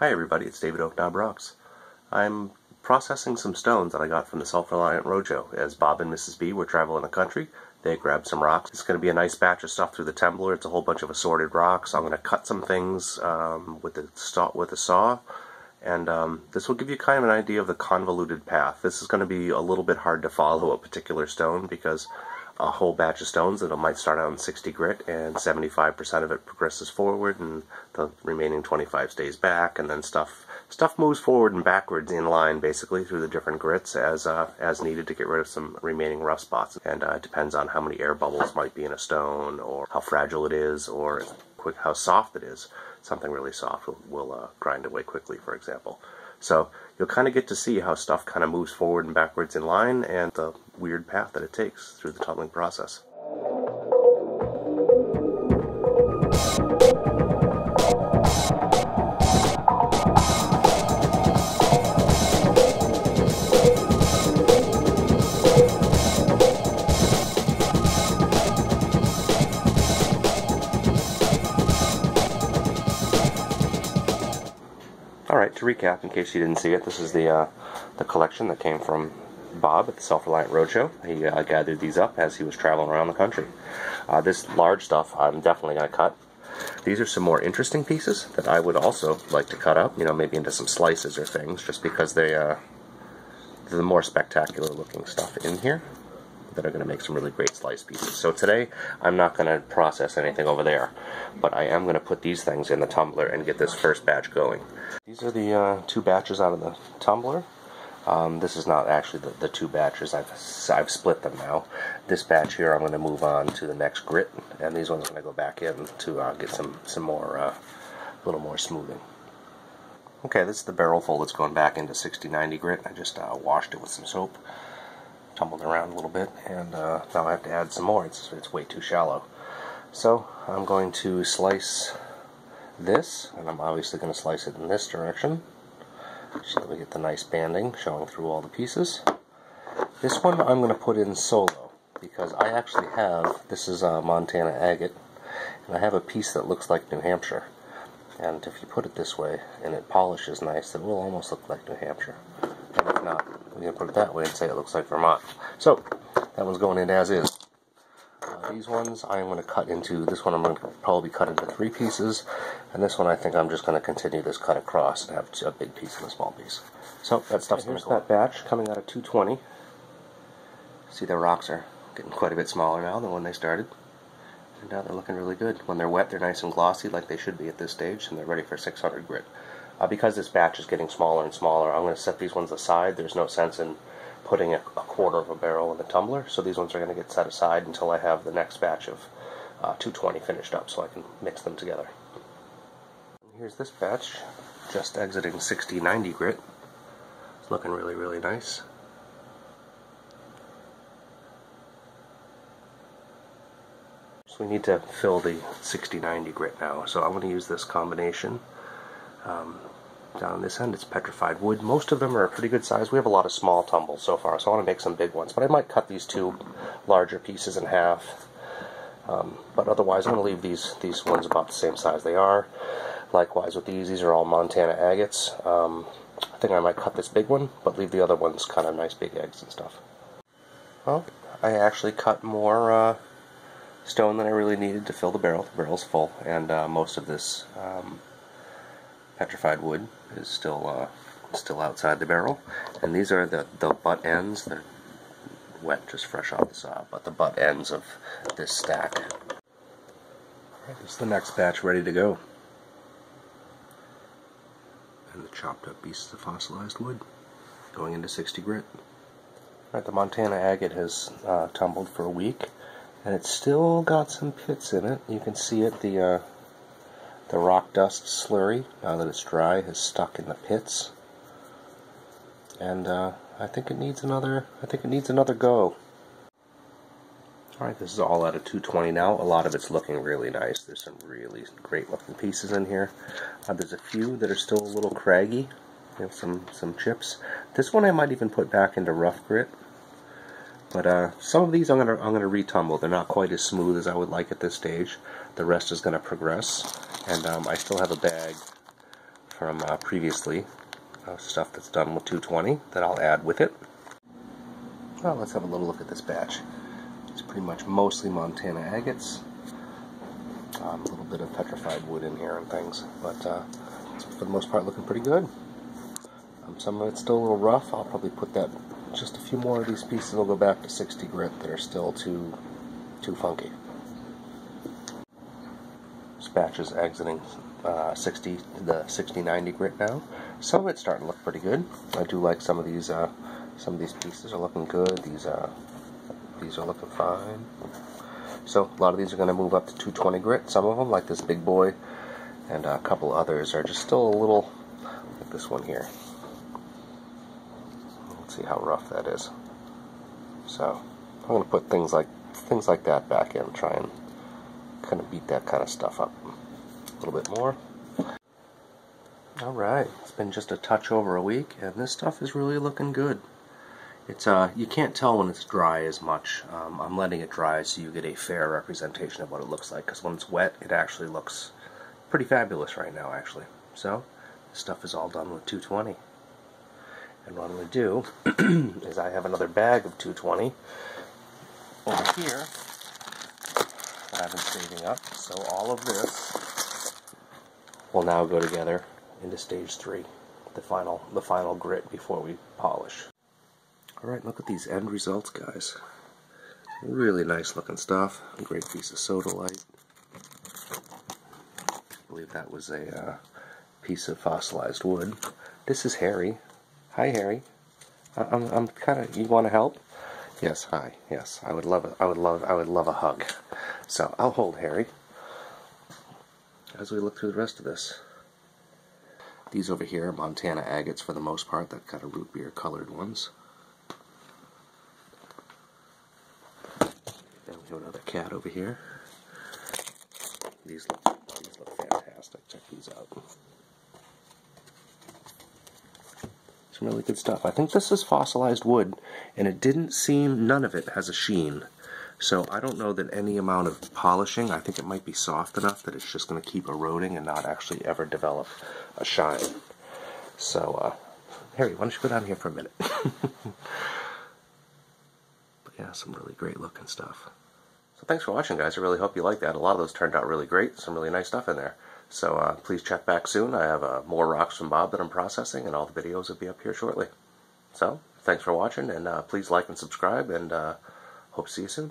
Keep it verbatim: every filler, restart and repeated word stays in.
Hi everybody, it's David Oak Knob Rocks. I'm processing some stones that I got from the Self Reliant Roadshow. As Bob and Missus B were traveling the country, they grabbed some rocks. It's going to be a nice batch of stuff through the tumbler. It's a whole bunch of assorted rocks. I'm going to cut some things um, with the saw, with a saw, and um, this will give you kind of an idea of the convoluted path. This is going to be a little bit hard to follow a particular stone because a whole batch of stones that might start out in sixty grit and seventy-five percent of it progresses forward and the remaining twenty-five stays back, and then stuff stuff moves forward and backwards in line basically through the different grits as uh, as needed to get rid of some remaining rough spots. And uh, it depends on how many air bubbles might be in a stone, or how fragile it is, or quick how soft it is. Something really soft will, will uh, grind away quickly, for example. So you'll kind of get to see how stuff kind of moves forward and backwards in line, and the weird path that it takes through the tumbling process. Alright, to recap, in case you didn't see it, this is the, uh, the collection that came from Bob at the Self Reliant Roadshow. He uh, gathered these up as he was traveling around the country. Uh, this large stuff I'm definitely going to cut. These are some more interesting pieces that I would also like to cut up, you know, maybe into some slices or things, just because they, uh, they're the more spectacular looking stuff in here that are going to make some really great slice pieces. So today, I'm not going to process anything over there, but I am going to put these things in the tumbler and get this first batch going. These are the uh, two batches out of the tumbler. Um, this is not actually the, the two batches, I've, I've split them now. This batch here I'm going to move on to the next grit, and these ones I'm going to go back in to uh, get some, some more, uh, a little more smoothing. Okay, this is the barrel full that's going back into sixty ninety grit. I just uh, washed it with some soap. Tumbled around a little bit, and uh, now I have to add some more. It's, it's way too shallow. So I'm going to slice this, and I'm obviously going to slice it in this direction. Just let me get the nice banding showing through all the pieces. This one I'm going to put in solo, because I actually have, this is uh, Montana agate, and I have a piece that looks like New Hampshire. And if you put it this way, and it polishes nice, it will almost look like New Hampshire. And if not, we're going to put it that way and say it looks like Vermont. So, that one's going in as is. Uh, these ones I'm going to cut into, this one I'm going to probably cut into three pieces, and this one I think I'm just going to continue this cut across and have a big piece and a small piece. So, that stuff's going to go. Here's that batch coming out of two twenty. See, the rocks are getting quite a bit smaller now than when they started. And now they're looking really good. When they're wet, they're nice and glossy like they should be at this stage, and they're ready for six hundred grit. Uh, because this batch is getting smaller and smaller, I'm going to set these ones aside. There's no sense in putting a, a quarter of a barrel in the tumbler, so these ones are going to get set aside until I have the next batch of uh, two twenty finished up, so I can mix them together. Here's this batch, just exiting sixty ninety grit. It's looking really, really nice. So we need to fill the sixty ninety grit now, so I'm going to use this combination. Um, down this end, it's petrified wood. Most of them are a pretty good size. We have a lot of small tumbles so far, so I want to make some big ones. But I might cut these two larger pieces in half. Um, but otherwise, I'm going to leave these, these ones about the same size they are. Likewise with these, these are all Montana agates. Um, I think I might cut this big one, but leave the other ones kind of nice big eggs and stuff. Well, I actually cut more uh, stone than I really needed to fill the barrel. The barrel's full, and uh, most of this... Um, petrified wood is still uh, still outside the barrel, and these are the, the butt ends. They're wet, just fresh off the saw, but the butt ends of this stack. Alright, this is the next batch ready to go. And the chopped up pieces of fossilized wood going into sixty grit. Alright, the Montana agate has uh, tumbled for a week, and it's still got some pits in it. You can see it, the uh, The rock dust slurry, now that it's dry, has stuck in the pits, and uh, I think it needs another. I think it needs another go. All right, this is all out of two twenty now. A lot of it's looking really nice. There's some really great-looking pieces in here. Uh, there's a few that are still a little craggy. You know, some some chips. This one I might even put back into rough grit. But uh, some of these I'm gonna I'm gonna retumble. They're not quite as smooth as I would like at this stage. The rest is gonna progress, and um, I still have a bag from uh, previously, uh, stuff that's done with two twenty that I'll add with it. Well, let's have a little look at this batch. It's pretty much mostly Montana agates, um, a little bit of petrified wood in here and things, but uh, it's for the most part looking pretty good. Um, some of it's still a little rough. I'll probably put that, just a few more of these pieces will go back to sixty grit that are still too, too funky. This batch is exiting uh, sixty, the sixty ninety grit now. Some of it's starting to look pretty good. I do like some of these. Uh, some of these pieces are looking good. These uh, these are looking fine. So a lot of these are going to move up to two twenty grit. Some of them, like this big boy, and a couple others are just still a little. Like this one here. See how rough that is. So I'm going to put things like things like that back in, try and kind of beat that kind of stuff up a little bit more. Alright, it's been just a touch over a week and this stuff is really looking good. It's uh, you can't tell when it's dry as much. Um, I'm letting it dry so you get a fair representation of what it looks like, because when it's wet it actually looks pretty fabulous right now actually. So this stuff is all done with two twenty. And what I'm going to do is I have another bag of two twenty over here that I've been saving up. So all of this will now go together into stage three, the final, the final grit before we polish. Alright, look at these end results, guys. Really nice looking stuff. A great piece of sodalite. I believe that was a uh, piece of fossilized wood. This is Harry. Hi, Harry. I'm, I'm kind of. You want to help? Yes. Hi. Yes. I would love. A, I would love. I would love a hug. So I'll hold Harry as we look through the rest of this. These over here are Montana agates for the most part. That kind of root beer colored ones. And we have another cat over here. These look, these look fantastic. Check these out. Some really good stuff. I think this is fossilized wood, and it didn't seem, none of it has a sheen. So I don't know that any amount of polishing, I think it might be soft enough that it's just going to keep eroding and not actually ever develop a shine. So, uh, Harry, why don't you go down here for a minute? But yeah, some really great looking stuff. So thanks for watching, guys. I really hope you liked that. A lot of those turned out really great. Some really nice stuff in there. So uh, please check back soon. I have uh, more rocks from Bob that I'm processing, and all the videos will be up here shortly. So thanks for watching, and uh, please like and subscribe, and uh, hope to see you soon.